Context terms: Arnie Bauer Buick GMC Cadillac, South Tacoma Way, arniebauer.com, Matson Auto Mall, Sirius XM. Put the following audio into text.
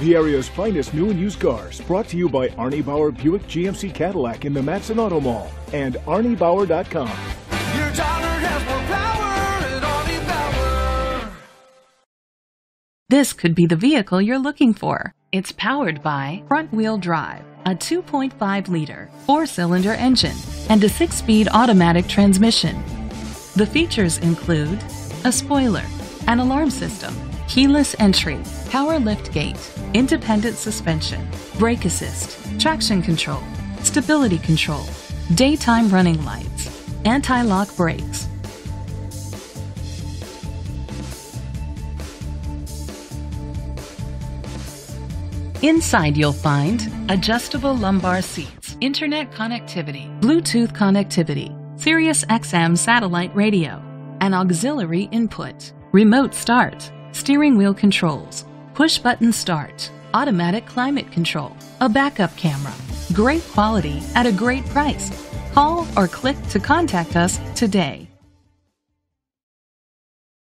The area's finest new and used cars, brought to you by Arnie Bauer Buick GMC Cadillac in the Matson Auto Mall and arniebauer.com. Your dollar has more power at Arnie Bauer. This could be the vehicle you're looking for. It's powered by front-wheel drive, a 2.5-liter, 4-cylinder engine, and a 6-speed automatic transmission. The features include a spoiler, an alarm system, keyless entry, power lift gate, independent suspension, brake assist, traction control, stability control, daytime running lights, anti-lock brakes. Inside you'll find adjustable lumbar seats, internet connectivity, Bluetooth connectivity, Sirius XM satellite radio, an auxiliary input, remote start, steering wheel controls, push-button start, automatic climate control, a backup camera. Great quality at a great price. Call or click to contact us today.